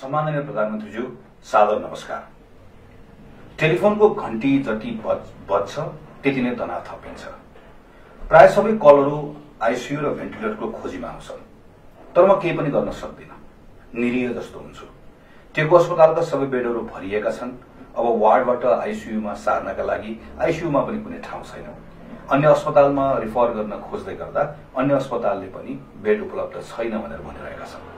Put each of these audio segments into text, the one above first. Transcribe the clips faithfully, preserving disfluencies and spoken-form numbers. सम्माननीय प्रधानमन्त्रीज्यू सादर नमस्कार। टेलिफोनको घण्टी जति बज्छ त्यति नै तनाव थपिन्छ। प्राय सबै कलहरु आईसीयू र भेन्टिलेटरको खोजीमा हुन्छन्, तर म केही पनि गर्न सक्दिन। निरीह जस्तो हुन्छु। तेको अस्पतालका सबै बेडहरु भरिएका छन्। अब वार्डबाट आईसीयूमा सार्नका लागि आईसीयूमा पनि कुनै ठाउँ छैन। अन्य अस्पतालमा रिफर गर्न खोज्दै गर्दा अन्य अस्पतालले पनि बेड उपलब्ध छैन भनेर भनिरहेका छन्।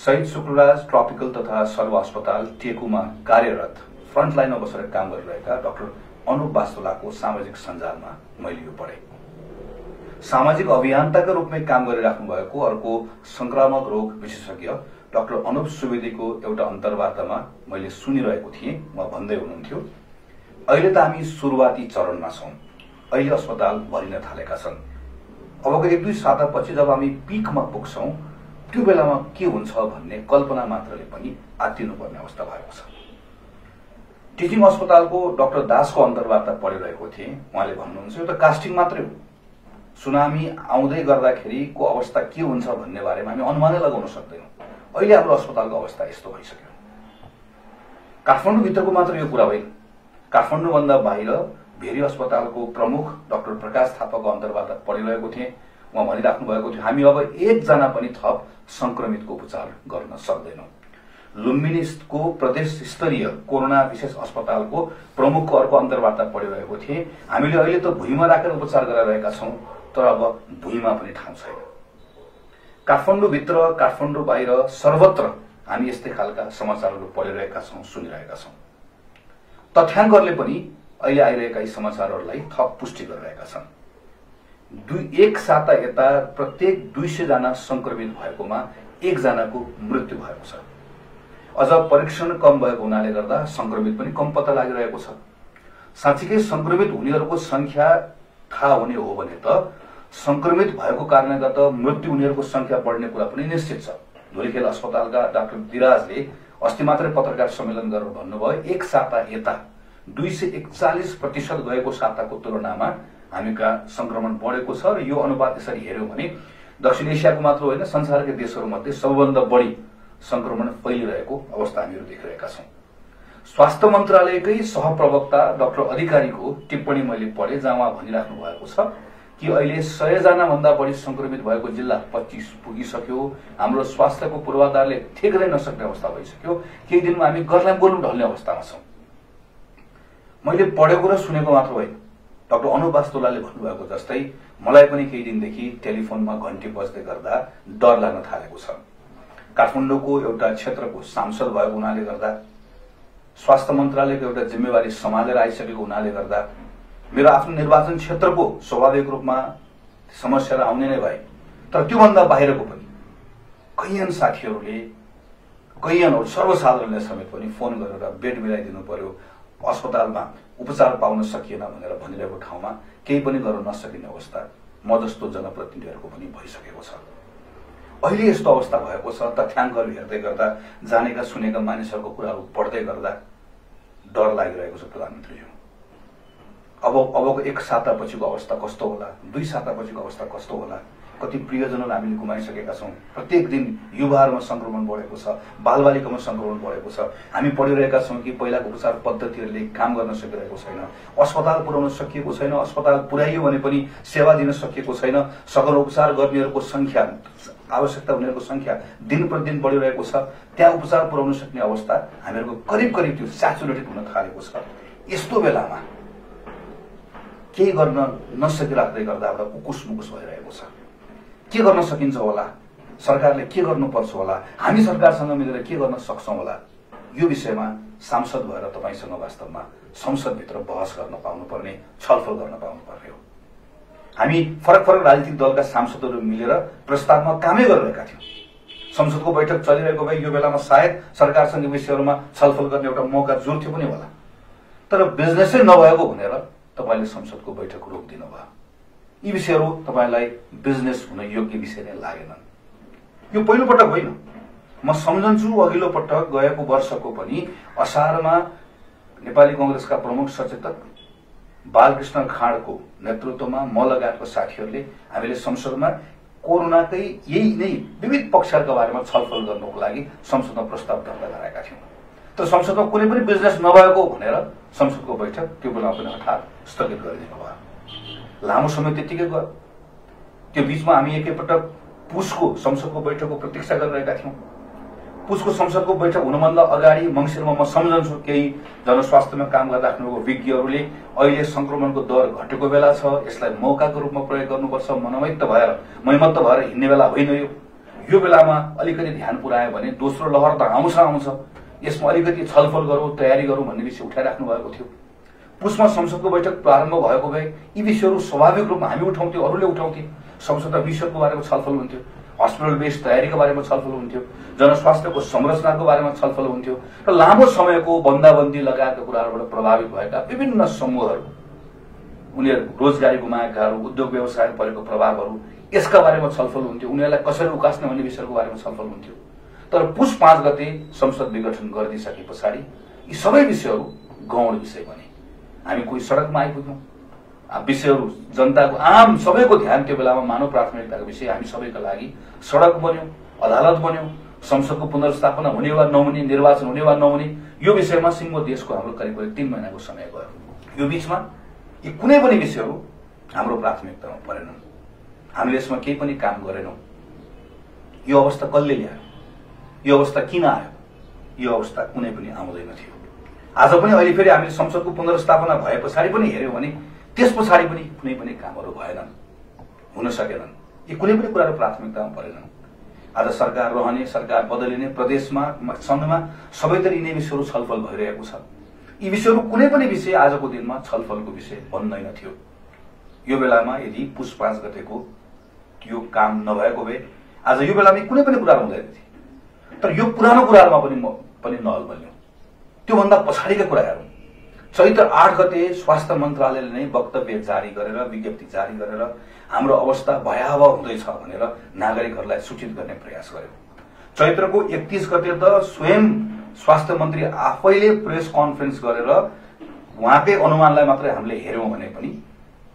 शहीद शुक्रराज ट्रपिकल तथा सर्व अस्पताल टेकुमा कार्यरत फ्रन्टलाइनमा बसेर काम गरिरहेका डाक्टर अनुप बास्तोलाको सामाजिक सञ्जालमा मैले यो पढे। सामाजिक अभियन्ताका रूपमा काम गरिराख्नु भएको अर्को संक्रामक रोग विशेषज्ञ डाक्टर अनुप सुवेदीको एउटा अन्तर्वार्तामा मैले सुनिरहेको थिएँ। म भन्दै हुनुहुन्थ्यो, अहिले त हामी सुरुवाती चरणमा छौं। अहिले अस्पताल भरिन थालेका छन्। अबको एक दुई सातापछि जब हामी पीकमा पुग्छौं त्यो बेलामा के हुन्छ भन्ने कल्पना मात्रले पनि आत्तिनुपर्ने अवस्था भएको छ। टिचिङ अस्पतालको डाक्टर दासको अन्तर्वार्ता पढिरहेको थिए। उहाँले भन्नुहुन्छ, यो त कास्टिङ मात्रै हो। सुनामी आउँदै गर्दाखेरिको अवस्था के हुन्छ भन्ने बारेमा हामी अनुमानै लगाउन सक्दैनौँ। अहिले हाम्रो अस्पतालको अवस्था यस्तो भइसक्यो। काठमाडौँ भित्रको मात्र यो कुरा होइन, काठमाडौँ भन्दा बाहिर भेरी अस्पतालको प्रमुख डाक्टर प्रकाश थापाको अन्तर्वार्ता पढिरहेको थिए। उहाँ भनिराख्नु भएको थियो, हामी अब एकजना पनि थप संक्रमितको उपचार गर्न सक्दैनौँ। लुम्बिनीको प्रदेश स्तरीय कोरोना विशेष अस्पतालको प्रमुखको अर्को अन्तर्वार्ता पढिरहेको थिए। हामीले अहिले त भुइँमा राखेर उपचार गराइरहेका छौं, तर अब भुइँमा पनि ठाउँ छैन। काठमाडौँ भित्र काठमाडौँ बाहिर सर्वत्र हामी यस्तै खालका समाचारहरू पढिरहेका छौं, सुनिरहेका छौं। तथ्याङ्कहरूले पनि अहिले आइरहेका यी समाचारहरूलाई थप पुष्टि गरिरहेका छन्। दुई एक साता यता प्रत्येक दुई सय जना संक्रमित भएकोमा एकजनाको मृत्यु भएको छ। अझ परीक्षण कम भएको हुनाले गर्दा संक्रमित पनि कम पत्ता लागिरहेको छ। साँच्चीकै संक्रमित हुनेहरूको संख्या थाहा हुने हो भने त संक्रमित भएको कारणले गर्दा मृत्यु हुनेहरूको संख्या बढ्ने कुरा पनि निश्चित छ। धुलिखेल अस्पतालका डाक्टर दिराजले अस्ति मात्रै पत्रकार सम्मेलन गरेर भन्नुभयो, एक साता यता दुई सय एकचालिस प्रतिशत गएको साताको तुलनामा हामीका संक्रमण बढेको छ र यो अनुपात यसरी हेर्यो भने दक्षिण एसियाको मात्र होइन संसारकै देशहरूमध्ये सबैभन्दा बढी संक्रमण फैलिरहेको अवस्था हामीहरू देखिरहेका छौं। स्वास्थ्य मन्त्रालयकै सहप्रवक्ता डाक्टर अधिकारीको टिप्पणी मैले पढे, जहाँ उहाँ भनिराख्नु भएको छ कि अहिले सय जना भन्दा बढी संक्रमित भएको जिल्ला पच्चीस पुगिसक्यो। हाम्रो स्वास्थ्यको पूर्वाधारले ठेक्दै नसक्ने अवस्था भइसक्यो। केही दिनमा हामी गर्लाम गोलुम ढल्ने अवस्थामा छौं। मैले पढेको र सुनेको मात्र होइन, डाक्टर अनुप बास्तोलाले भन्नुभएको जस्तै मलाई पनि केही दिनदेखि टेलिफोनमा घण्टी बज्दै गर्दा डर लाग्न थालेको छ। काठमाडौँको एउटा क्षेत्रको सांसद भएको हुनाले गर्दा, स्वास्थ्य मन्त्रालयको एउटा जिम्मेवारी सम्हालेर आइसकेको हुनाले गर्दा, मेरो आफ्नो निर्वाचन क्षेत्रको स्वाभाविक रूपमा समस्या आउने नै भए, तर त्योभन्दा बाहिरको पनि कैयन साथीहरूले कैयनहरू सर्वसाधारणले समेत पनि फोन गरेर बेड मिलाइदिनु पर्यो, अस्पतालमा उपचार पाउन सकिएन भनेर भनिरहेको ठाउँमा केही पनि गर्न नसकिने अवस्था म जस्तो जनप्रतिनिधिहरूको पनि भइसकेको छ। अहिले यस्तो अवस्था भएको छ। तथ्याङ्कहरू हेर्दै गर्दा, जानेका सुनेका मानिसहरूको कुराहरू पढ्दै गर्दा डर लागिरहेको छ प्रधानमन्त्रीज्यू। अब अबको एक सातापछिको अवस्था कस्तो होला, दुई सातापछिको अवस्था कस्तो होला? कति प्रियजनलाई हामीले गुमाइसकेका छौं। प्रत्येक दिन युवाहरूमा संक्रमण बढेको छ, बालबालिकामा संक्रमण बढेको छ। हामी पढिरहेका छौं कि पहिलाको उपचार पद्धतिहरूले काम गर्न सकिरहेको छैन, अस्पताल पुर्याउन सकिएको छैन, अस्पताल पुर्याइयो भने पनि सेवा दिन सकिएको छैन। सघन उपचार गर्नेहरूको संख्या, आवश्यकता हुनेहरूको संख्या दिन प्रतिदिन बढिरहेको छ। त्यहाँ उपचार पुर्याउन सक्ने अवस्था हामीहरूको करिब करिब त्यो स्याचुरेटेड हुन थालेको छ। यस्तो बेलामा केही गर्न नसकिराख्दै गर्दा एउटा उकुस मुकुस भइरहेको छ। के गर्न सकिन्छ होला, सरकारले के गर्नुपर्छ होला, हामी सरकारसँग मिलेर के गर्न सक्छौं होला? यो विषयमा सांसद भएर तपाईसँग वास्तवमा संसदभित्र बहस गर्न पाउनुपर्ने, छलफल गर्न पाउनुपर्ने हो। हामी फरक फरक राजनीतिक दलका सांसदहरू मिलेर प्रस्तावमा कामै गरिरहेका थियौं। संसदको बैठक चलिरहेको भए यो बेलामा सायद सरकारसँग विषयहरूमा छलफल गर्ने एउटा मौका जुर्थ्यो पनि होला, तर बिजनेसै नभएको भनेर तपाईँले संसदको बैठक रोकिदिनु भयो। यी विषयहरू तपाईलाई बिजनेस हुन योग्य विषय नै लागेनन्। यो पहिलो पटक होइन। म सम्झन्छु अघिल्लो पटक गएको वर्षको पनि असारमा नेपाली कांग्रेसका प्रमुख सचेतक बालकृष्ण खाँडको नेतृत्वमा म लगायतका साथीहरूले हामीले संसदमा कोरोनाकै यही नै विविध पक्षहरुको बारेमा छलफल गर्नको लागि संसदमा प्रस्ताव दर्ता गराएका थियौं। तर संसदमा कुनै पनि बिजनेस नभएको भनेर संसदको बैठक त्यो बेला पनि हठात स्थगित गरिदिनु भयो। लामो समय त्यतिकै गयो। त्यो बीचमा हामी एकैपटक पुसको संसदको बैठकको प्रतीक्षा गरिरहेका थियौं। पुसको संसदको बैठक हुनुभन्दा अगाडि मंसिरमा म सम्झन्छु केही जनस्वास्थ्यमा काम गर्दै राख्नुको विज्ञहरूले अहिले संक्रमणको दर घटेको बेला छ, यसलाई मौकाको रूपमा प्रयोग गर्नुपर्छ मनोमैत्त भएर मनमत्त भएर हिन्ने बेला होइन। यो यो बेलामा अलिकति ध्यान पुर्यायो भने दोस्रो लहर त आउँछ आउँछ, यसमा अलिकति छलफल गरौँ, तयारी गरौँ भन्ने विषय उठाइराख्नु भएको थियो। पुसमा संसदको बैठक प्रारम्भ भएको भए यी विषयहरू स्वाभाविक रूपमा हामी उठाउँथ्यौं, अरूले उठाउँथे। संसदमा विषयको बारेमा छलफल हुन्थ्यो, अस्पताल बेस तयारीको बारेमा छलफल हुन्थ्यो, जनस्वास्थ्यको संरचनाको बारेमा छलफल हुन्थ्यो र लामो समयको बन्दाबन्दी लगायतका कुराहरुबाट प्रभावित भएका विभिन्न समूहहरु, उनीहरु रोजगारी गुमाएकाहरु, उद्योग व्यवसाय परेको प्रभावहरु, यसका बारेमा छलफल हुन्थ्यो, उनीहरुलाई कसरी उकास्ने भन्ने विषयको बारेमा छलफल हुन्थ्यो। तर पुस पाँच गते संसद विघटन गरिदिसकेपछि यी सबै विषयहरु गौण विषय बने। हामी कुनै सडकमा आइपुग्यौं। विषयहरु जनताको आम सबैको ध्यान त्यो बेलामा मानव प्राथमिकताको विषय हामी सबैका लागि सडक बन्यो, अदालत बन्यो, संसदको पुनर्स्थापना हुने वा नहुने, निर्वाचन हुने वा नहुने, यो विषयमा सिङ्गो देशको हाम्रो करिब तीन महिनाको समय गयो। यो बीचमा यी कुनै पनि विषयहरु हाम्रो प्राथमिकतामा परेनन्, हामीले यसमा केही पनि काम गरेनौं। यो अवस्था कसले ल्यायो? यो अवस्था किन आयो? यो अवस्था कुनै पनि आउँदैन थियो। आज पनि अहिले फेरि हामीले संसदको पुनर्स्थापना भएपछि पनि हेर्यौं भने त्यस पछाडि पनि कुनै पनि कामहरु भएनन्, हुन सकेनन्। यी कुनै पनि कुराहरु प्राथमिकतामा परेनन्। आज सरकार रहने, सरकार बदलिने, प्रदेशमा सङ्घमा सबैतिर यिनै विषयहरु छलफल भइरहेको छ। यी विषयहरु कुनै पनि विषय आजको दिनमा छलफलको विषय बन्दैन थियो। यो बेलामा यदि पुस पाँच गतेको त्यो काम नभएको भए आज यो बेलामा कुनै पनि कुरा हुँदैन थियो। तर यो पुरानो कुराहरुमा पनि म पनि नअल बन्यो। त्यो भन्दा पछाडिका कुराहरु चैत्र आठ गते स्वास्थ्य मन्त्रालयले नै वक्तव्य जारी गरेर, विज्ञप्ति जारी गरेर हाम्रो अवस्था भयावह हुँदैछ भनेर नागरिकहरूलाई सूचित गर्ने प्रयास गर्यो। चैत्रको एकतीस गते त स्वयं स्वास्थ्य मन्त्री आफैले प्रेस कन्फरेन्स गरेर उहाँकै अनुमानलाई मात्रै हामीले हेर्यौं भने पनि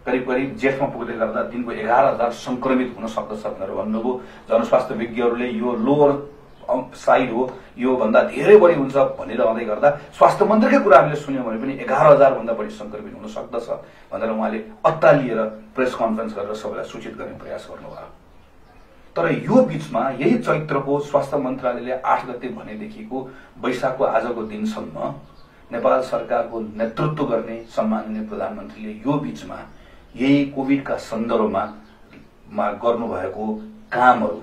करिब करिब जेठमा पुग्दै गर्दा दिनको एघार हजार संक्रमित हुन सक्दछ भनेर भन्नुभयो। जनस्वास्थ्य विज्ञहरूले यो लोअर साइड हो, यो भन्दा धेरै बढी हुन्छ भनिरहँदै गर्दा स्वास्थ्य मन्त्रीकै कुरा हामीले सुन्यौं भने पनि एघार हजार भन्दा बढी संक्रमित हुन सक्दछ भनेर उहाँले अत्तालिएर प्रेस कन्फरेन्स गरेर सबैलाई सूचित गर्ने प्रयास गर्नुभयो। तर यो बीचमा यही चैत्रको स्वास्थ्य मन्त्रालयले आठ गते भनेदेखिको वैशाखको आजको दिनसम्म नेपाल सरकारको नेतृत्व गर्ने सम्माननीय प्रधानमन्त्रीले यो बीचमा यही कोभिडका सन्दर्भमा गर्नुभएको कामहरु,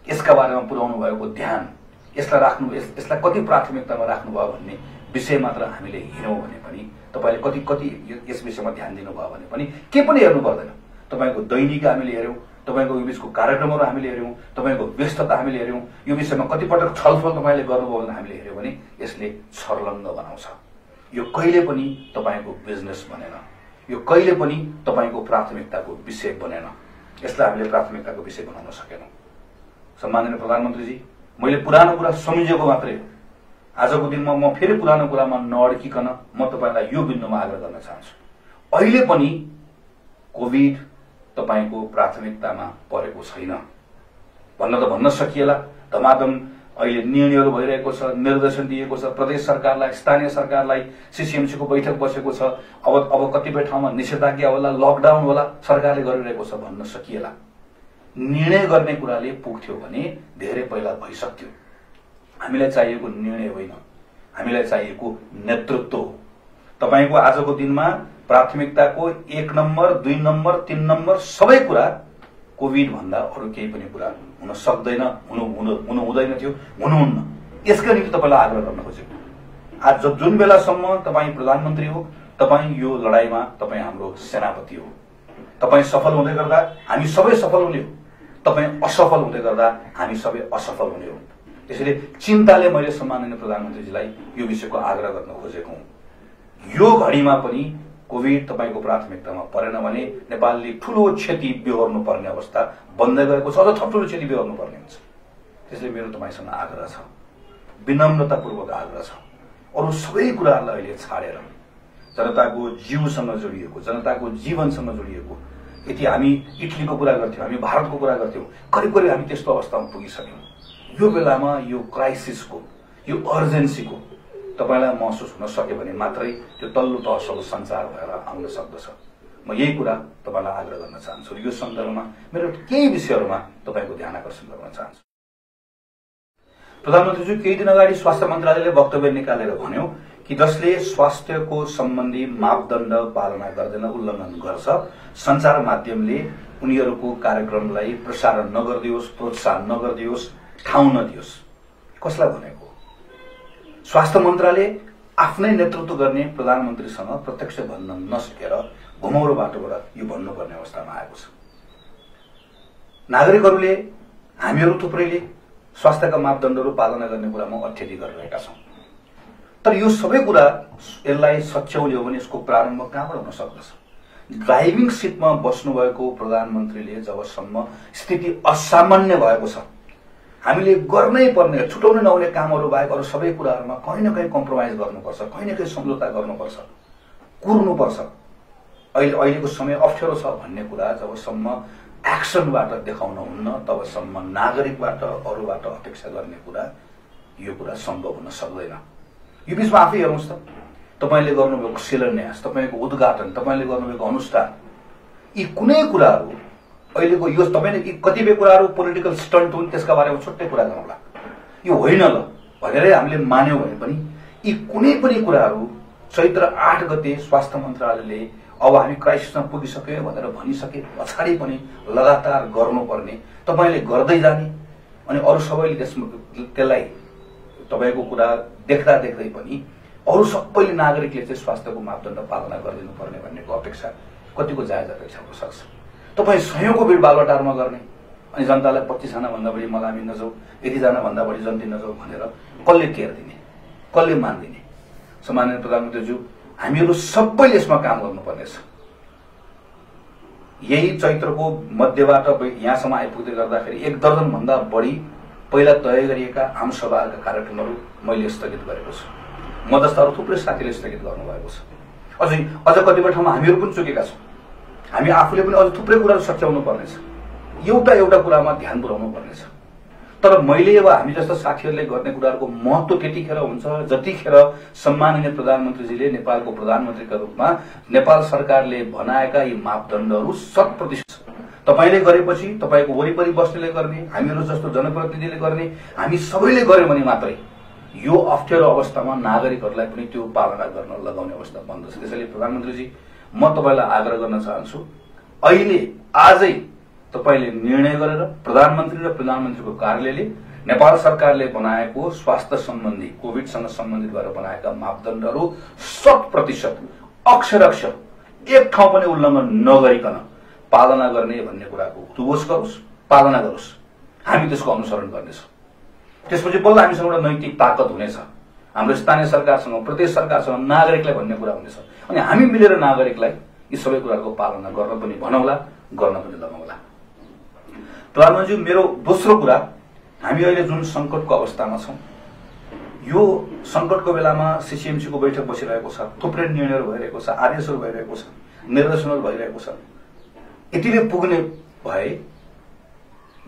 यसका बारेमा पुर्याउनु भएको ध्यान, यसलाई राख्नु यसलाई कति प्राथमिकतामा राख्नु भयो भन्ने विषय मात्र हामीले हेर्यौं भने पनि तपाईले कति कति यस विषयमा ध्यान दिनुभयो भने पनि के पनि हेर्नु पर्दैन। तपाईको दैनिक हामीले हेर्यौं, तपाईको यो बीचको कार्यक्रमहरु हामीले हेर्यौं, तपाईको व्यस्तता हामीले हेर्यौं, यो विषयमा कति पटक छलफल तपाईले गर्नुभयो भने हामीले हेर्यौं भने यसले छर्लङ्ग बनाउँछ। यो कहिले पनि तपाईको बिजनेस बनेन, यो कहिले पनि तपाईको प्राथमिकताको विषय बनेन, यसलाई हामीले प्राथमिकताको विषय बनाउन सकेनौं। सम्माननीय प्रधानमन्त्रीजी, मैले पुरानो कुरा सम्झेको मात्रै हो। आजको दिनमा म फेरि पुरानो कुरामा नअड्किकन म तपाईलाई यो बिन्दुमा आग्रह गर्न चाहन्छु, अहिले पनि कोभिड तपाईको प्राथमिकतामा परेको छैन भन्न त भन्न सकिएला। धमाधम अहिले निर्णयहरु भइरहेको छ, निर्देशन दिएको छ, प्रदेश सरकारलाई, स्थानीय सरकारलाई, सीसीएमसी को बैठक बसेको छ। अब अब कतिपय ठाउँमा निषेधाज्ञा होला, लकडाउन होला, सरकारले गरिरहेको छ भन्न सकिएला। निर्णय गर्ने कुराले पुग्थ्यो भने धेरै पहिला भइसक्यो। हामीलाई चाहिएको निर्णय होइन, हामीलाई चाहिएको नेतृत्व हो। तपाईको आजको दिनमा प्राथमिकताको एक नम्बर, दुई नम्बर, तीन नम्बर सबै कुरा कोभिड भन्दा अरू केही पनि कुरा हुन सक्दैन, हुनु हुनु हुँदैन थियो, हुनुहुन्न। यसका निम्ति तपाईलाई आग्रह गर्न खोजेको। आज जुन बेलासम्म तपाई प्रधानमन्त्री हो, तपाई यो लडाईमा तपाई हाम्रो सेनापति हो। तपाई सफल हुँदै गर्दा हामी सबै सफल हुने हो, तपाई असफल हुँदै गर्दा हामी सबै असफल हुने हो। त्यसैले चिन्ताले मैले सम्माननीय प्रधानमन्त्रीजीलाई यो विषयको आग्रह गर्न खोजेको हुँ। यो घडीमा पनि कोभिड तपाईको प्राथमिकतामा परेन भने नेपालले ठूलो क्षति बेहोर्नु पर्ने अवस्था बन्दै गएको छ, अझ थप ठूलो क्षति बेहोर्नु पर्ने हुन्छ। त्यसैले मेरो तपाईसँग आग्रह छ, विनम्रतापूर्वक आग्रह छ, अरू सबै कुराहरूलाई अहिले छाडेर जनताको जीवसँग जोडिएको, जनताको जीवनसँग जोडिएको यति हामी इटलीको कुरा गर्थ्यौ, हामी भारतको कुरा गर्थ्यौ, करिब करिब हामी त्यस्तो अवस्थामा पुगिसक्यौं। यो बेलामा यो क्राइसिसको, यो अर्जेन्सीको तपाईलाई महसुस हुन सक्यो भने मात्रै त्यो तल्लो तहसम्म सञ्चार भएर आउन सक्दछ। म यही कुरा तपाईलाई आग्रह गर्न चाहन्छु। यो सन्दर्भमा मेरो केही विषयहरुमा तपाईको ध्यान आकर्षण गर्न चाहन्छु। प्रधानमन्त्रीज्यू केही दिन अगाडि स्वास्थ्य मन्त्रालयले वक्तव्य निकालेर भन्यो कि जसले स्वास्थ्यको सम्बन्धी मापदण्ड पालना गर्दैन, उल्लङ्घन गर्छ, सञ्चार माध्यमले उनीहरुको कार्यक्रमलाई प्रसारण नगर्दियोस्, प्रोत्साहन नगर्दियोस्, ठाउँ नदियोस्। कसलाई भनेको? स्वास्थ्य मन्त्रालयले आफ्नै नेतृत्व गर्ने प्रधानमन्त्रीसँग प्रत्यक्ष भन्न नसकेर घुमौरो बाटोबाट यो भन्नुपर्ने अवस्थामा आएको छ। नागरिकहरुले, हामीहरु थुप्रैले स्वास्थ्यका मापदण्डहरु पालना गर्ने कुरामा अत्यधिक गरिरहेका छौं। तर यो सबै कुरा यसलाई सच्याउनु भने यसको प्रारम्भ कहाँबाट हुन सक्दछ? ड्राइभिङ सिटमा बस्नु भएको प्रधानमन्त्रीले जबसम्म स्थिति असामान्य भएको छ, हामीले गर्नै पर्ने, छुटाउन नहुने कामहरु बाहेक अरु सबै कुराहरुमा कहीं न कहीं कम्प्रोमाइज गर्नुपर्छ, कहीं न कहीं सम्झौता गर्नुपर्छ, कुर्नुपर्छ। अहिले अहिलेको समय अप्ठ्यारो छ भन्ने कुरा जबसम्म एक्सनबाट देखाउन हुन्न, तबसम्म नागरिकबाट अरूबाट अपेक्षा गर्ने कुरा यो कुरा सम्भव हुन सक्दैन। यो बीचमा आफै हेर्नुस् त, तपाईले गर्नुभएको शिलान्यास, तपाईको उद्घाटन, तपाईले गर्नुभएको अनुष्ठान, यी कुनै कुराहरु अहिलेको यो तपाईले यी कतिबेर कुराहरु पोलिटिकल स्टन्ट हुन्, त्यसका बारेमा छुट्टै कुरा गरौँला, यो होइन ल भनेरै हामीले मान्यौ भने पनि यी कुनै पनि कुराहरु चैत्र आठ गते स्वास्थ्य मन्त्रालयले अब हामी क्राइसिसमा पुगिसक्यौ भनेर भनिसके पछाडी पनि लगातार गर्नुपर्ने, तपाईले गर्दै जाने अनि अरु सबैले त्यसमा त्यसलाई तपाईको कुरा देख्दा देख्दै पनि अरु सबैले नागरिकले चाहिँ स्वास्थ्यको मापदण्ड पालना गरिदिनु पर्ने भन्नेको अपेक्षा कतिको जायज अपेक्षा हुन सक्छ? तपाई सयौंको भीड बालबाटारमा गर्ने अनि जनतालाई पच्चीस जना भन्दा बढी मलामी नजाऊ, यति जना भन्दा बढी जन्ती नजाऊ भनेर कसले टेर दिने, कसले मान्दिने? सम्माननीय प्रधानमन्त्रीज्यू, हामीहरु सबैले यसमा काम गर्नुपर्नेछ। यही चैत्रको मध्यबाट यहाँसम्म आइपुग्दै गर्दाखेरि एक दर्जन भन्दा बढी पहिला तय गरिएका आम सभाका कार्यक्रमहरु मैले स्थगित गरेको छु। म जस्ता अरु थुप्रै साथीले स्थगित गर्नु भएको छ। अझै अझ कतिपय ठाउँमा हामीहरु पनि चुकेका छौं। हामी आफूले पनि अझ थुप्रै कुराहरु सच्याउनु पर्नेछ, एउटा एउटा कुरामा ध्यान पुर्याउनु पर्नेछ। तर मैले अब हामी जस्ता साथीहरुले गर्ने कुराहरुको महत्व त्यतिखेर हुन्छ जतिखेर सम्माननीय प्रधानमन्त्रीजीले नेपालको प्रधानमन्त्रीका रूपमा नेपाल सरकारले बनाएका यी मापदण्डहरु शत प्रतिशत तपाईले गरेपछि, तपाईको वरिपरि बस्नेले गर्ने, हामीहरु जस्तो जनप्रतिनिधिले गर्ने, हामी सबैले गर्यो भने मात्रै यो अप्ठ्यारो अवस्थामा नागरिकहरुलाई पनि त्यो पालना गर्न लगाउने अवस्था बन्दछ। त्यसैले प्रधानमन्त्रीजी, म तपाईलाई आग्रह गर्न चाहन्छु, अहिले आजै तपाईले निर्णय गरेर प्रधानमन्त्री र प्रधानमन्त्रीको कार्यालयले नेपाल सरकारले बनाएको स्वास्थ्य सम्बन्धी, कोभिडसँग सम्बन्धित गरेर बनाएका मापदण्डहरु शत प्रतिशत अक्षरअक्षर एक ठाउँ पनि उल्लङ्घन नगरिकन पालना गर्ने भन्ने कुराको दुवोस गरोस्, पालना गरोस्। हामी त्यसको अनुसरण गर्नेछौं। त्यसपछि बल्ल हामीसँग एउटा नैतिक ताकत हुनेछ, हाम्रो स्थानीय सरकारसँग, प्रदेश सरकारसँग, नागरिकलाई भन्ने कुरा हुनेछ अनि हामी मिलेर नागरिकलाई यी सबै कुराको पालना गर्न पनि भनौला, गर्न पनि लगाउला। प्रधानमन्त्रीज्यू, मेरो दोस्रो कुरा, हामी अहिले जुन संकटको अवस्थामा छौं, यो संकटको बेलामा सीसीएमसी को बैठक बसिरहेको छ, थुप्रै निर्णयहरु भइरहेको छ, आदेशहरु भइरहेको छ, निर्देशनहरु भइरहेको छ। यतिले पुग्ने भए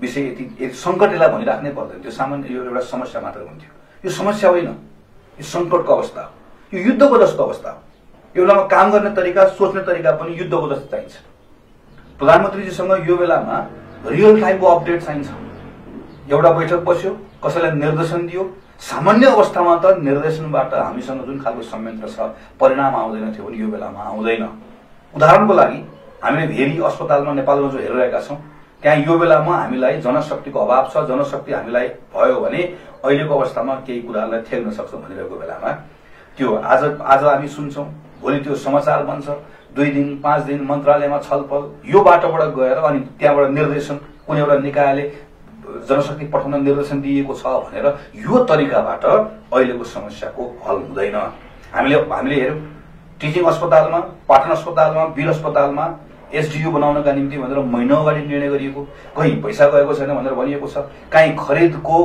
विषय यति संकटलाई भनिराख्नै पर्दैन, त्यो सामान्य यो एउटा समस्या मात्र हुन्थ्यो। यो समस्या होइन, यो संकटको अवस्था हो, यो युद्धको जस्तो अवस्था हो। यो बेलामा काम गर्ने तरिका, सोच्ने तरिका पनि युद्धको जस्तो चाहिन्छ। प्रधानमन्त्रीजीसँग यो बेलामा रियल टाइमको अपडेट चाहिन्छ। एउटा बैठक बस्यो, कसैलाई निर्देशन दियो, सामान्य अवस्थामा त निर्देशनबाट हामीसँग जुन खालको संयन्त्र छ परिणाम आउँदैन थियो भने यो बेलामा आउँदैन। उदाहरणको लागि हामीले भेरी अस्पतालमा नेपालमा जो हेरिरहेका छौं, त्यहाँ यो बेलामा हामीलाई जनशक्तिको अभाव छ। जनशक्ति हामीलाई भयो भने अहिलेको अवस्थामा केही कुरालाई ठेक्न सक्छौं भनिरहेको बेलामा त्यो आज आज हामी सुन्छौं, भोलि त्यो समाचार बन्छ, दुई दिन पाँच दिन मन्त्रालयमा छलफल, यो बाटोबाट गएर अनि त्यहाँबाट निर्देशन, कुनै एउटा निकायले जनशक्ति पठाउन निर्देशन दिएको छ भनेर यो तरिकाबाट अहिलेको समस्याको हल हुँदैन। हामीले हामीले हेर्यौं टिचिङ अस्पतालमा, पाटन अस्पतालमा, वीर अस्पतालमा एसडीयू बनाउनका निम्ति भनेर महिना अगाडि निर्णय गरिएको, कहीं पैसा गएको छैन भनेर भनिएको छ, कहीं खरिदको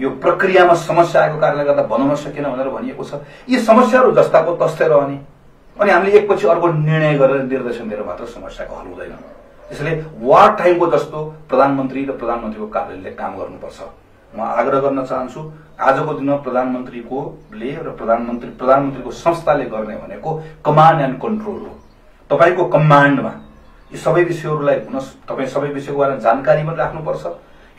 यो प्रक्रियामा समस्या आएको कारणले गर्दा बनाउन सकिएन भनेर भनिएको छ। यी समस्याहरु जस्ताको तस्तै रहने अनि हामीले एकपछि अर्को निर्णय गरेर निर्देशन दिएर मात्र समस्याको हल हुँदैन। त्यसैले वार टाइमको जस्तो प्रधानमन्त्री र प्रधानमन्त्रीको कार्यालयले काम गर्नुपर्छ। म आग्रह गर्न चाहन्छु आजको दिनमा प्रधानमन्त्रीको ले र प्रधानमन्त्री प्रधानमन्त्रीको संस्थाले गर्ने भनेको कमान्ड एन्ड कन्ट्रोल हो। तपाईको कमान्डमा यी सबै विषयहरुलाई हुन तपाई सबै विषयहरुको जानकारी पनि राख्नुपर्छ,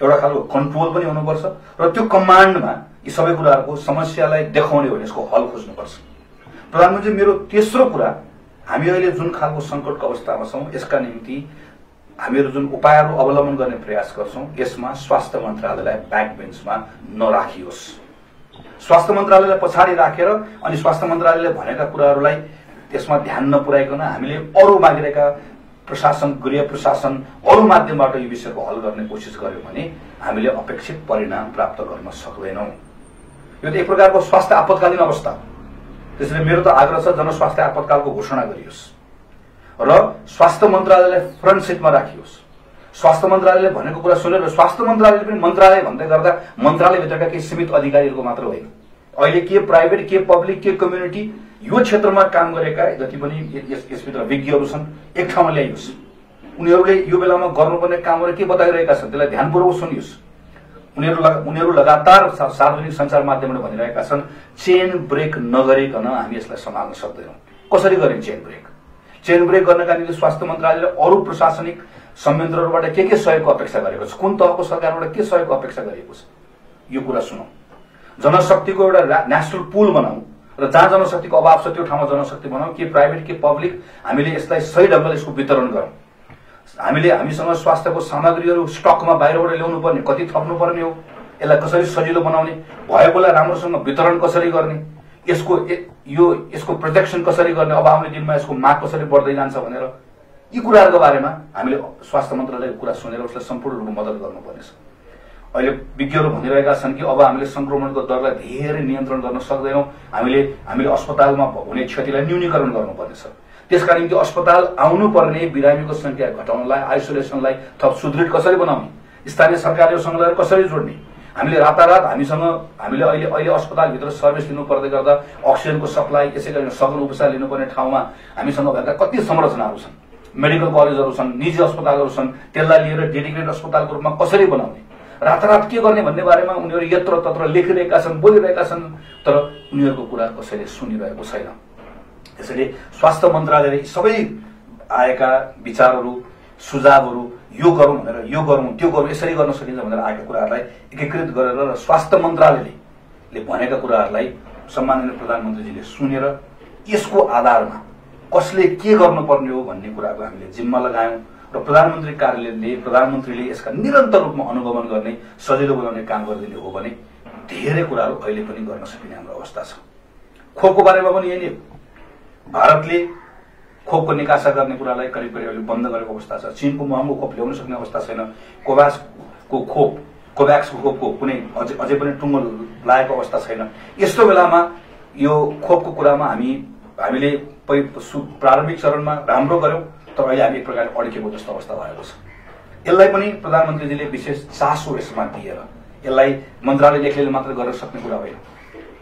एउटा खालको कन्ट्रोल पनि हुनुपर्छ र त्यो कमान्डमा यी सबै कुराहरुको समस्यालाई देखाउने हो यसको हल खोज्नुपर्छ। प्रधानमन्त्री मेरो तेस्रो कुरा हामी अहिले जुन खालको संकटको अवस्थामा छौं यसका निम्ति हामीहरु जुन उपायहरु अवलम्बन गर्ने प्रयास गर्छौं यसमा स्वास्थ्य मन्त्रालयलाई ब्याक बेन्चमा नराखियोस्। स्वास्थ्य मन्त्रालयलाई पछाडी राखेर अनि स्वास्थ्य मन्त्रालयले भनेका कुराहरुलाई त्यसमा ध्यान नपुर्याइकन हामीले अरु मागिरहेका प्रशासन गृह प्रशासन अरु माध्यमबाट यो विषयको हल गर्ने कोशिश गर्यो भने हामीले अपेक्षित परिणाम प्राप्त गर्न सक्दैनौं। यो त एक प्रकारको स्वास्थ्य आपतकालीन अवस्था हो। त्यसैले मेरो त आग्रह छ जनस्वास्थ्य आपतकालको घोषणा गरियोस् र स्वास्थ्य मन्त्रालयले फ्रन्ट सीटमा राखियोस्। स्वास्थ्य मन्त्रालयले भनेको कुरा सुनेर स्वास्थ्य मन्त्रालयले पनि मन्त्रालय भन्दै गर्दा मन्त्रालय भित्रका केही सीमित अधिकारीहरुको मात्र होइन, अहिले के प्राइभेट के पब्लिक के कम्युनिटी यो क्षेत्रमा काम गरेका जति पनि यसभित्र विज्ञहरु छन् एक ठाउँमा ल्याइयोस्। उनीहरुले यो बेलामा गर्नुपर्ने कामहरु के बताइरहेका छन् त्यसलाई ध्यानपूर्वक सुनियोस्। उनीहरु उनीहरु लगातार सार्वजनिक सञ्चार माध्यमले भनिरहेका छन् चेन ब्रेक नगरिकन हामी यसलाई सम्हाल्न सक्दैनौं। कसरी गर्ने चेन ब्रेक? चेन ब्रेक गर्नका निम्ति स्वास्थ्य मन्त्रालयले अरु प्रशासनिक संयन्त्रहरुबाट के के सहयोगको अपेक्षा गरेको छ, कुन तहको सरकारबाट के सहयोगको अपेक्षा गरिएको छ यो कुरा सुनौ। जनशक्तिको एउटा नेशनल पुल बनाऊ र जहाँ जनशक्तिको अभाव छ त्यो ठाउँमा जनशक्ति बनाऊ, के प्राइभेट के पब्लिक हामीले यसलाई सही ढंगले यसको वितरण गरौं। हामीले हामीसँग स्वास्थ्यको सामग्रीहरु स्टकमा बाहिरबाट ल्याउनु पर्ने कति थप्नु पर्ने हो, यसलाई कसरी सजिलो बनाउने, भएकोलाई राम्रोसँग वितरण कसरी गर्ने, यसको यो यसको प्रोटेक्सन कसरी गर्ने, अब आउने दिनमा यसको माग कसरी बढ्दै जान्छ भनेर यी कुराहरुको बारेमा हामीले स्वास्थ्य मन्त्रालयको कुरा सुनेर उसले सम्पूर्ण रूपमा मद्दत गर्नुपर्नेछ। अहिले विज्ञहरु भनिरहेका छन् कि अब हामीले संक्रमणको दरलाई धेरै नियन्त्रण गर्न सक्दैनौं, हामीले हामीले अस्पतालमा हुने क्षतिलाई न्यूनीकरण गर्नुपर्नेछ। त्यसका निम्ति अस्पताल आउनु पर्ने बिरामीको संख्या घटाउनलाई आइसोलेसनलाई थप सुदृढ कसरी बनाउने, स्थानीय सरकारसँग लगेर कसरी जोड्ने, हामीले रातारात हामीसँग हामीले अहिले अहिले अस्पतालभित्र सर्भिस लिनु पर्दै गर्दा अक्सिजनको सप्लाई त्यसैगरी सघन उपचार लिनुपर्ने ठाउँमा हामीसँग भएका कति संरचनाहरू छन्, मेडिकल कलेजहरू छन्, निजी अस्पतालहरू छन्, त्यसलाई लिएर डेडिकेटेड अस्पतालको रूपमा कसरी बनाउने, रातारात के गर्ने भन्ने बारेमा उनीहरु यत्र तत्र लेखिरहेका छन् बोलिरहेका छन् तर उनीहरुको कुरा कसैले सुनिरहेको छैन। त्यसैले स्वास्थ्य मन्त्रालयले सबै आएका विचारहरु सुझावहरु यो गरौं भनेर यो गरौं त्यो गरौं यसरी गर्न सकिन्छ भनेर आएका कुराहरुलाई एकीकृत गरेर र स्वास्थ्य मन्त्रालयले ले भनेका कुराहरुलाई सम्माननीय प्रधानमन्त्रीजीले सुनेर यसको आधारमा कसले के गर्नुपर्ने हो भन्ने कुराको हामीले जिम्मा लगायौं र प्रधानमन्त्री कार्यालयले प्रधानमन्त्रीले यसका निरन्तर रूपमा अनुगमन गर्ने सजिलो बनाउने काम गरिदिने हो भने धेरै कुराहरु अहिले पनि गर्न सकिने हाम्रो अवस्था छ। खोपको बारेमा पनि यही नै भारतले खोपको निकासा गर्ने कुरालाई करिब करिब बन्द गरेको अवस्था छ। चीनको महँगो खोप ल्याउन सक्ने अवस्था छैन। कोभाक्सको खोप कोभ्याक्सको खोपको कुनै अझै अझै पनि टुङ्गो लागेको अवस्था छैन। यस्तो बेलामा यो खोपको कुरामा हामी हामीले प्रारम्भिक चरणमा राम्रो गर्यौं तर अहिले हामी एक प्रकारले अड्केको जस्तो अवस्था भएको छ। यसलाई पनि प्रधानमन्त्रीजीले विशेष चासो यसमा दिएर यसलाई मन्त्रालयले एक्लैले मात्र गर्न सक्ने कुरा होइन,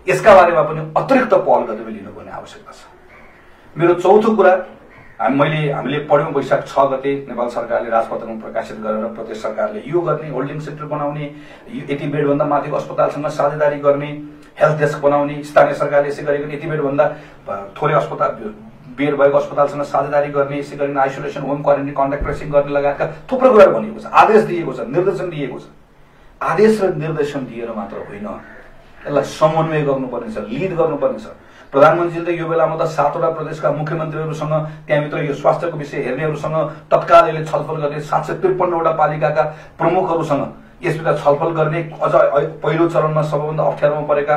यसका बारेमा पनि अतिरिक्त पहल गरेर लिनुपर्ने आवश्यकता छ। मेरो चौथो कुरा मैले हामीले पढ्यौं वैशाख छ गते नेपाल सरकारले राजपत्रमा प्रकाशित गरेर प्रदेश सरकारले यो गर्ने होल्डिङ सेन्टर बनाउने, यति बेड भन्दा माथिको अस्पतालसँग साझेदारी गर्ने, हेल्थ डेस्क बनाउने, स्थानीय सरकारले यसै गरी यति बेड भन्दा थोरै अस्पताल बेड भएको अस्पतालसँग साझेदारी गर्ने, यसै गरी isolation home quarantine contact tracing गर्ने लगायतका थुप्रै कुरा भनिएको छ, आदेश दिएको छ, निर्देशन दिएको छ। आदेश र निर्देशन दिएर मात्र होइन यसलाई समन्वय गर्नुपर्नेछ, लिड गर्नुपर्नेछ। प्रधानमन्त्रीले त यो बेलामा त सातवटा प्रदेशका मुख्यमन्त्रीहरुसँग त्यहाँभित्र यो स्वास्थ्यको विषय हेर्नेहरुसँग तत्काल यसले छलफल गर्ने, सात सय त्रिपन्नवटा पालिकाका प्रमुखहरुसँग यसभित्र छलफल गर्ने, अझ पहिलो चरणमा सबैभन्दा अप्ठ्यारोमा परेका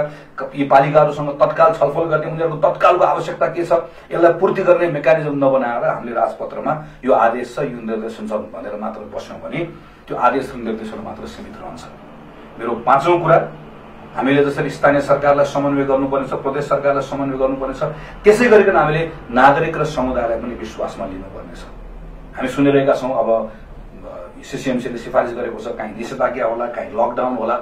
यी पालिकाहरुसँग तत्काल छलफल गर्ने, उनीहरुको तत्कालको आवश्यकता के छ यसलाई पूर्ति गर्ने मेकानिजम नबनाएर हामीले राजपत्रमा यो आदेश छ यो निर्देशन छ भनेर मात्र बस्यौं भने त्यो आदेश र निर्देशन मात्र सीमित रहन्छ। मेरो पाँचौं कुरा हामीले जसरी स्थानीय सरकारलाई समन्वय गर्नुपर्नेछ, प्रदेश सरकारलाई समन्वय गर्नुपर्नेछ, त्यसै गरिकन हामीले नागरिक र समुदायलाई पनि विश्वासमा लिनुपर्नेछ। हामी सुनिरहेका छौं अब सीसीएमसीले सिफारिस गरेको छ कहीं निषेधाज्ञा होला कहीं लकडाउन होला,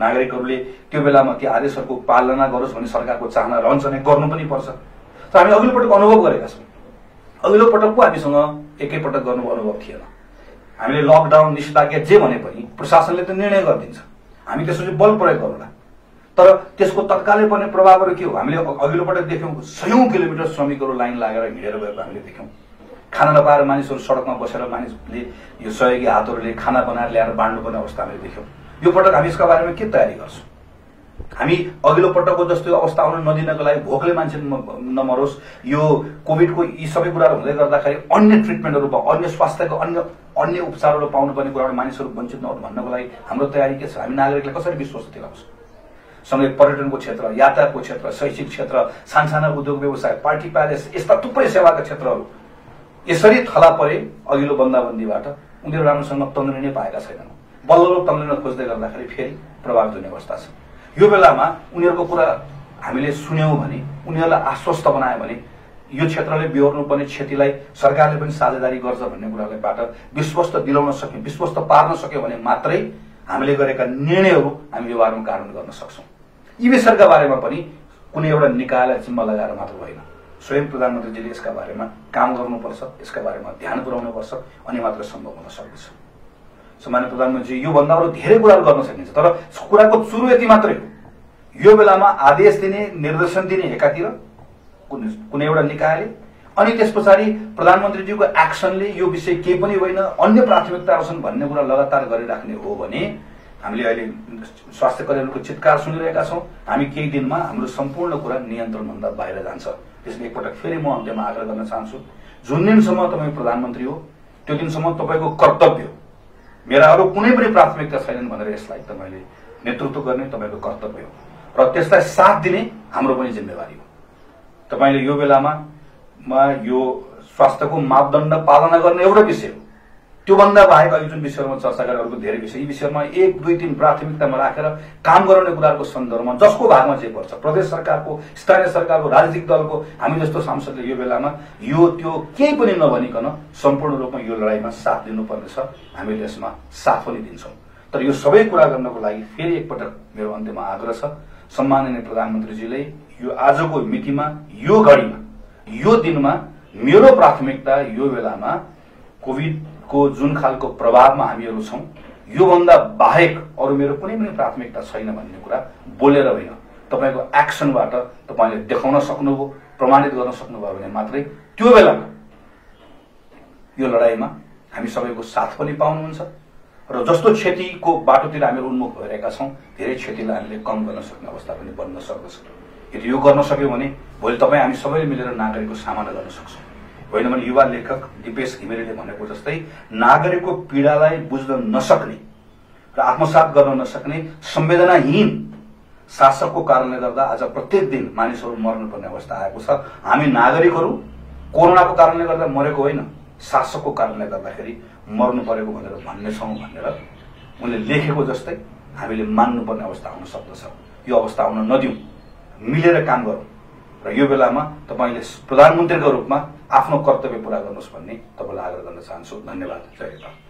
नागरिकहरुले त्यो बेलामा ती आदेशहरुको पालना गरोस् भन्ने सरकारको चाहना रहन्छ नै, गर्नु पनि पर्छ। तर हामी अघिल्लो पटक अनुभव गरेका छौं, अघिल्लो पटकको हामीसँग एकैपटक गर्नु अनुभव थिएन। हामीले लकडाउन निषेधाज्ञा जे भने पनि प्रशासनले त निर्णय गर्दिन्छ, हामी त्यसपछि बल प्रयोग गर्नुला, तर त्यसको तत्कालै पर्ने प्रभावहरु के हो? हामीले अघिल्लो पटक देख्यौं सयौं किलोमिटर श्रमिकहरु लाइन लागेर हिँडेर गएको हामीले देख्यौं। खाना नपाएर मानिसहरु सडकमा बसेर मानिसले यो सहयोगी हातहरुले खाना बनाएर ल्याएर बाड्नुपर्ने अवस्था हामीले देख्यौं। यो पटक हामी यसका बारेमा के तयारी गर्छौं? हामी अघिल्लो पटकको जस्तो अवस्था आउन नदिनको लागि भोकले मान्छे नमरोस्, यो कोभिडको यी सबै कुराहरु हुँदै गर्दाखेरि अन्य ट्रिटमेन्टहरु वा अन्य स्वास्थ्यको अन्य अन्य उपचारहरु पाउनु पर्ने कुराहरु मानिसहरु वञ्चित नहुन् भन्नको लागि हाम्रो तयारी के छ? हामी नागरिकलाई कसरी विश्वास दिलाउँछौं? सँगै पर्यटनको क्षेत्र, यातायातको क्षेत्र, शैक्षिक क्षेत्र, सानसाना उद्योग व्यवसाय, पार्टी प्यालेस, यस्ता थुप्रै सेवाका क्षेत्रहरू यसरी थला परे अघिल्लो बन्दाबन्दीबाट, उनीहरू राम्रोसँग तन्ग्रिनै पाएका छैनन्। बल्ल तन्ग्रिन खोज्दै गर्दाखेरि फेरि प्रभावित हुने अवस्था छ। यो बेलामा उनीहरूको कुरा हामीले सुन्यौं भने, उनीहरूलाई आश्वस्त बनायौं भने यो क्षेत्रले बिहोर्नुपर्ने क्षतिलाई सरकारले पनि साझेदारी गर्छ भन्ने कुराबाट विश्वस्त दिलाउन सक्यो, विश्वस्त पार्न सक्यो भने मात्रै हामीले गरेका निर्णयहरू हामी व्यवहारमा कार्यान्वयन गर्न सक्छौं। यी विषयका बारेमा पनि कुनै एउटा निकायलाई जिम्मा लगाएर मात्र होइन, स्वयं प्रधानमन्त्रीजीले यसका बारेमा काम गर्नुपर्छ, यसका बारेमा ध्यान पुर्याउनुपर्छ, अनि मात्र सम्भव हुन सक्छ। सम्माननीय प्रधानमन्त्री, यो भन्दा अरू धेरै कुराहरू गर्न सकिन्छ, तर कुराको सुरु यति मात्रै हो। यो बेलामा आदेश दिने, निर्देशन दिने एकातिर कुनै एउटा निकायले, अनि त्यसपछि प्रधानमन्त्रीजीको एक्सनले यो विषय के पनि होइन, अन्य प्राथमिकताहरू छन् भन्ने कुरा लगातार गरिराख्ने हो भने हामीले अहिले स्वास्थ्य कल्याणको चित्कार सुनिरहेका छौं। हामी केही दिनमा हाम्रो सम्पूर्ण कुरा नियन्त्रणभन्दा बाहिर जान्छ। त्यसैले एकपटक फेरि म अन्त्यमा आग्रह गर्न चाहन्छु, जुन दिनसम्म तपाई प्रधानमन्त्री हो त्यो दिनसम्म तपाईको कर्तव्य हो, मेरा अरु कुनै पनि प्राथमिकता छैनन् भनेर यसलाई तपाईले नेतृत्व गर्ने तपाईको कर्तव्य हो र त्यसलाई साथ दिने हाम्रो पनि जिम्मेवारी हो। तपाईले यो बेलामा मा यो स्वास्थ्यको मापदण्ड पालना गर्ने एउटा विषय हो, त्यो भन्दा बाहेक अघि जुन विषयमा चर्चा गरेर अरूको धेरै विषय, यी विषयमा एक दुई तीन प्राथमिकतामा राखेर काम गराउने कुराको सन्दर्भमा जसको भागमा जे पर्छ, प्रदेश सरकारको, स्थानीय सरकारको, राजनीतिक दलको, हामी जस्तो सांसदले यो बेलामा यो त्यो केही पनि नभनिकन सम्पूर्ण रूपमा यो लडाईमा साथ दिनुपर्ने छ। हामीले यसमा साथ पनि दिन्छौं, तर यो सबै कुरा गर्नको लागि फेरि एकपटक मेरो अन्त्यमा आग्रह छ, सम्माननीय प्रधानमन्त्रीजीले यो आजको मितिमा, यो घडीमा, यो दिनमा मेरो प्राथमिकता यो बेलामा कोभिड को जुन खालको प्रभावमा हामीहरु छौं, यो भन्दा बाहेक अरु मेरो कुनै पनि प्राथमिकता छैन भन्ने कुरा बोलेर होइन, तपाईको एक्सनबाट तपाईले देखाउन सक्नुभयो, प्रमाणित गर्न सक्नुभयो भने मात्रै त्यो बेलामा यो लडाईमा हामी सबैको साथ पनि पाउनुहुन्छ र जस्तो क्षतिको बाटोतिर हामी उन्मुख भइरहेका छौं, धेरै क्षतिलाई हामीले कम गर्न सक्ने अवस्था पनि बन्न सक्दछ। यदि यो गर्न सक्यो भने भोलि तपाई हामी सबैले मिलेर नागरिकको सामना गर्न सक्छौं। होइन भने युवा लेखक दिपेश घिमिरेले भनेको जस्तै नागरिकको पीडालाई बुझ्न नसक्ने र आत्मसात गर्न नसक्ने संवेदनाहीन शासकको कारणले गर्दा आज प्रत्येक दिन मानिसहरु मर्नुपर्ने अवस्था आएको छ। हामी नागरिकहरु कोरोनाको कारणले गर्दा मरेको होइन, शासकको कारणले गर्दाखेरि मर्नु परेको भनेर भन्ने छौं भनेर उनले लेखेको जस्तै हामीले मान्नुपर्ने अवस्था आउन सक्दछ। यो अवस्था आउन नदिउँ, मिलेर काम गरौँ र यो बेलामा तपाईले प्रधानमन्त्रीको रूपमा आफ्नो कर्तव्य पूरा गर्नुहोस् भन्ने तपाईलाई आग्रह गर्न चाहन्छु। धन्यवाद। जय हिन्द।